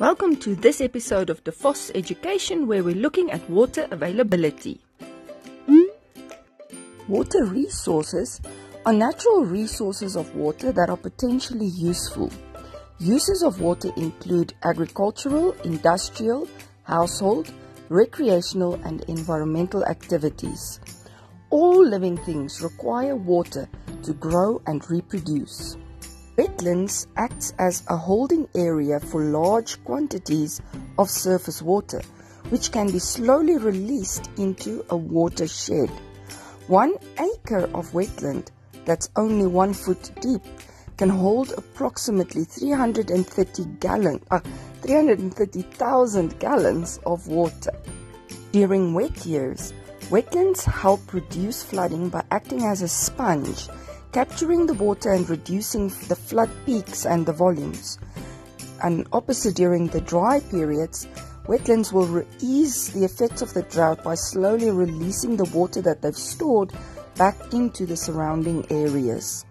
Welcome to this episode of De Vos Education, where we're looking at water availability. Water resources are natural resources of water that are potentially useful. Uses of water include agricultural, industrial, household, recreational and environmental activities. All living things require water to grow and reproduce. Wetlands acts as a holding area for large quantities of surface water, which can be slowly released into a watershed. 1 acre of wetland that's only 1 foot deep can hold approximately 330,000 gallons of water. During wet years, wetlands help reduce flooding by acting as a sponge, capturing the water and reducing the flood peaks and the volumes. And opposite, during the dry periods, wetlands will ease the effects of the drought by slowly releasing the water that they've stored back into the surrounding areas.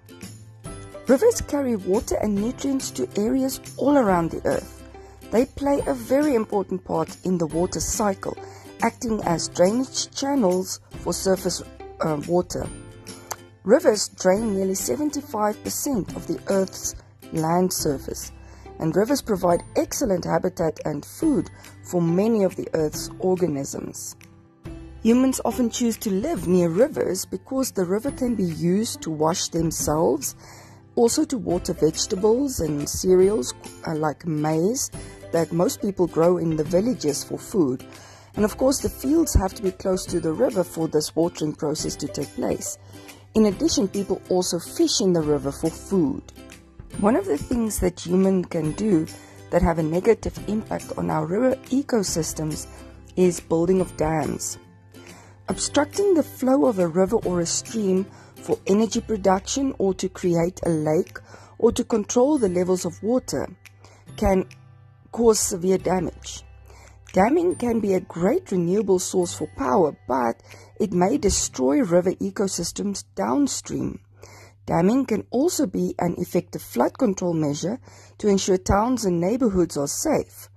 Rivers carry water and nutrients to areas all around the earth. They play a very important part in the water cycle, acting as drainage channels for surface water. Rivers drain nearly 75% of the Earth's land surface, and rivers provide excellent habitat and food for many of the Earth's organisms. Humans often choose to live near rivers because the river can be used to wash themselves, also to water vegetables and cereals like maize that most people grow in the villages for food. And of course, the fields have to be close to the river for this watering process to take place. In addition, people also fish in the river for food. One of the things that humans can do that have a negative impact on our river ecosystems is building of dams. Obstructing the flow of a river or a stream for energy production or to create a lake or to control the levels of water can cause severe damage. Damming can be a great renewable source for power, but it may destroy river ecosystems downstream. Damming can also be an effective flood control measure to ensure towns and neighborhoods are safe.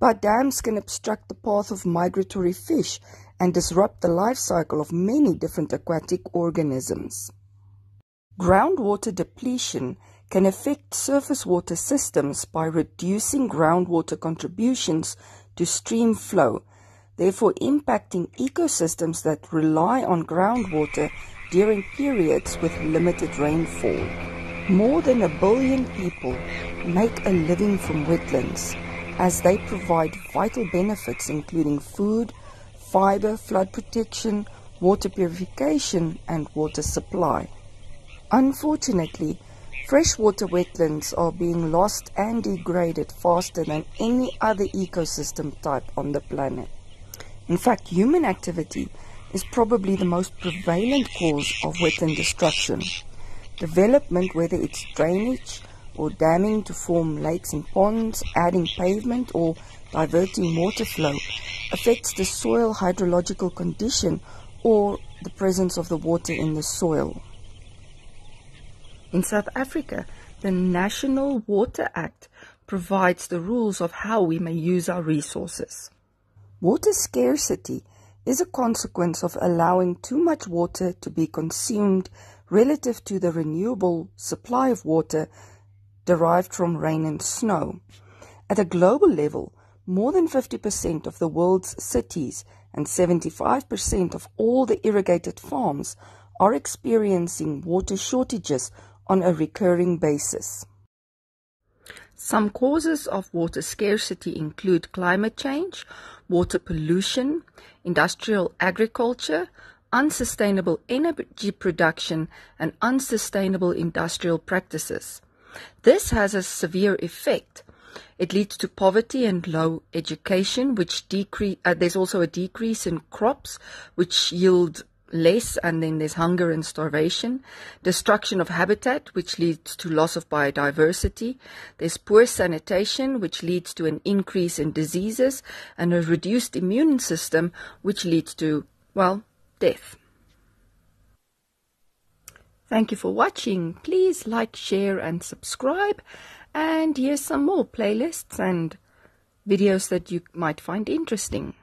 But dams can obstruct the path of migratory fish and disrupt the life cycle of many different aquatic organisms. Groundwater depletion can affect surface water systems by reducing groundwater contributions to stream flow, therefore impacting ecosystems that rely on groundwater during periods with limited rainfall. More than 1 billion people make a living from wetlands, as they provide vital benefits including food, fiber, flood protection, water purification and water supply. Unfortunately, freshwater wetlands are being lost and degraded faster than any other ecosystem type on the planet. In fact, human activity is probably the most prevalent cause of wetland destruction. Development, whether it's drainage or damming to form lakes and ponds, adding pavement or diverting water flow, affects the soil hydrological condition or the presence of the water in the soil. In South Africa, the National Water Act provides the rules of how we may use our resources. Water scarcity is a consequence of allowing too much water to be consumed relative to the renewable supply of water derived from rain and snow. At a global level, more than 50% of the world's cities and 75% of all the irrigated farms are experiencing water shortages on a recurring basis. Some causes of water scarcity include climate change, water pollution, industrial agriculture, unsustainable energy production, and unsustainable industrial practices. This has a severe effect. It leads to poverty and low education, which there's also a decrease in crops, which yield less, and then there's hunger and starvation, destruction of habitat, which leads to loss of biodiversity. There's poor sanitation, which leads to an increase in diseases and a reduced immune system, which leads to, well, death. Thank you for watching. Please like, share and subscribe, and here's some more playlists and videos that you might find interesting.